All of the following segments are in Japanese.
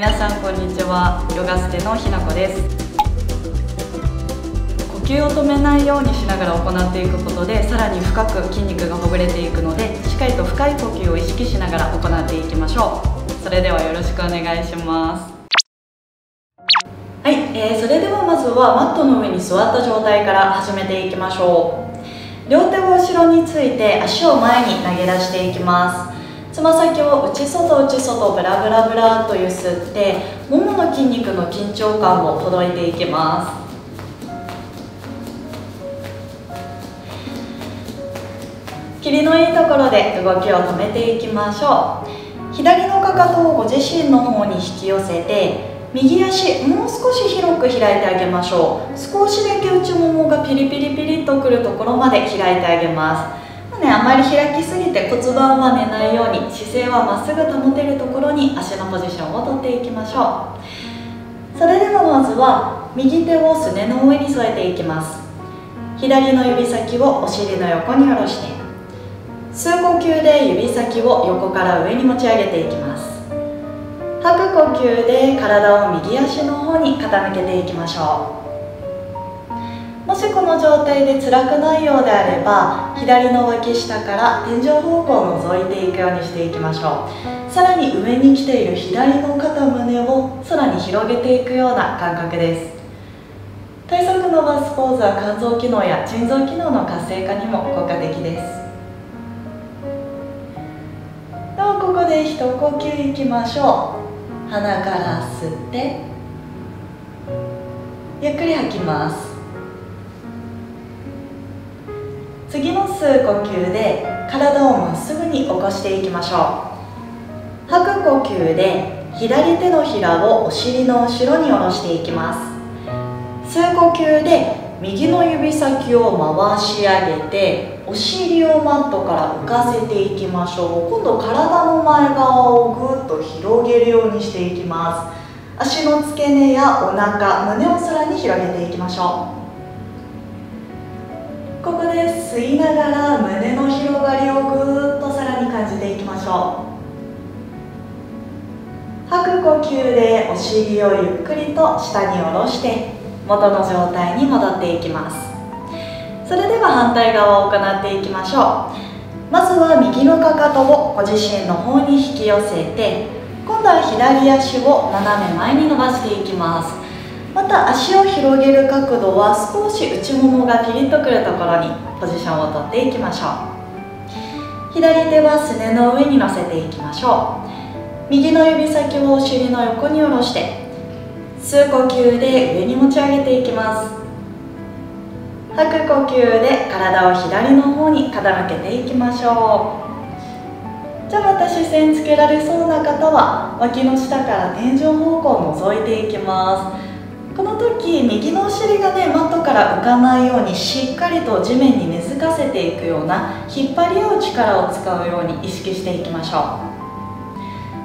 皆さんこんにちは、ヨガステのひなこです。呼吸を止めないようにしながら行っていくことで、さらに深く筋肉がほぐれていくので、しっかりと深い呼吸を意識しながら行っていきましょう。それではよろしくお願いします。はい、それではまずはマットの上に座った状態から始めていきましょう。両手を後ろについて足を前に投げ出していきます。つま先を内外内外ブラブラブラとゆすって、ももの筋肉の緊張感をほどいていきます。霧のいいところで動きを止めていきましょう。左のかかとをご自身の方に引き寄せて、右足もう少し広く開いてあげましょう。少しだけ内ももがピリピリピリとくるところまで開いてあげます。あまり開きすぎて骨盤は寝ないように、姿勢はまっすぐ保てるところに足のポジションをとっていきましょう。それではまずは右手をすねの上に添えていきます。左の指先をお尻の横に下ろして、吸う呼吸で指先を横から上に持ち上げていきます。吐く呼吸で体を右足の方に傾けていきましょう。もしこの状態で辛くないようであれば、左の脇下から天井方向を覗いていくようにしていきましょう。さらに上に来ている左の肩、胸を空に広げていくような感覚です。体側伸ばすポーズは肝臓機能や腎臓機能の活性化にも効果的です。ではここで一呼吸いきましょう。鼻から吸ってゆっくり吐きます。次の吸う呼吸で体をまっすぐに起こしていきましょう。吐く呼吸で左手のひらをお尻の後ろに下ろしていきます。吸う呼吸で右の指先を回し上げて、お尻をマットから浮かせていきましょう。今度体の前側をぐっと広げるようにしていきます。足の付け根やお腹、胸を空に広げていきましょう。ここで吸いながら胸の広がりをぐーっとさらに感じていきましょう。吐く呼吸でお尻をゆっくりと下に下ろして元の状態に戻っていきます。それでは反対側を行っていきましょう。まずは右のかかとをご自身の方に引き寄せて、今度は左足を斜め前に伸ばしていきます。また足を広げる角度は少し内ももがピリッとくるところにポジションをとっていきましょう。左手はすねの上に乗せていきましょう。右の指先をお尻の横に下ろして、吸う呼吸で上に持ち上げていきます。吐く呼吸で体を左の方に傾けていきましょう。じゃあまた視線つけられそうな方は脇の下から天井方向を覗いていきます。この時右のお尻がね、マットから浮かないようにしっかりと地面に根付かせていくような、引っ張り合う力を使うように意識していきましょ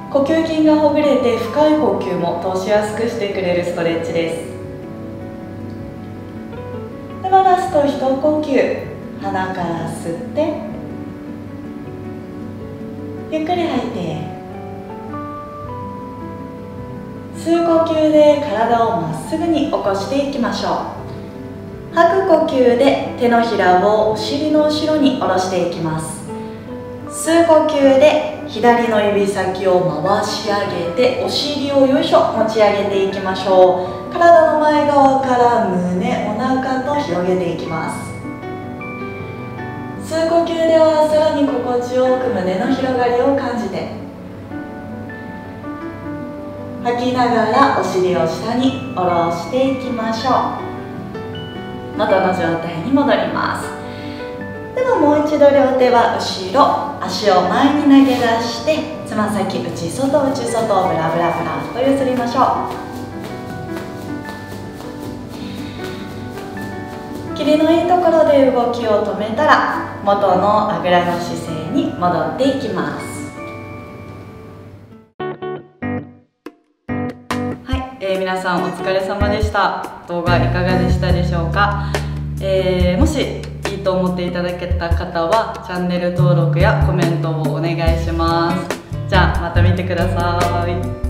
う。呼吸筋がほぐれて深い呼吸も通しやすくしてくれるストレッチです。ではラスト一呼吸、鼻から吸ってゆっくり吐いて、吸う呼吸で体をまっすぐに起こしていきましょう。吐く呼吸で手のひらをお尻の後ろに下ろしていきます。吸う呼吸で左の指先を回し上げて、お尻をよいしょ持ち上げていきましょう。体の前側から胸、お腹と広げていきます。吸う呼吸ではさらに心地よく胸の広がりを感じて、吐きながらお尻を下に下ろしていきましょう。元の状態に戻ります。ではもう一度両手は後ろ、足を前に投げ出して、つま先内外内外をブラブラブラとゆすりましょう。霧のいいところで動きを止めたら、元のあぐらの姿勢に戻っていきます。皆さんお疲れ様でした。動画いかがでしたでしょうか。もしいいと思っていただけた方はチャンネル登録やコメントをお願いします。じゃあまた見てください。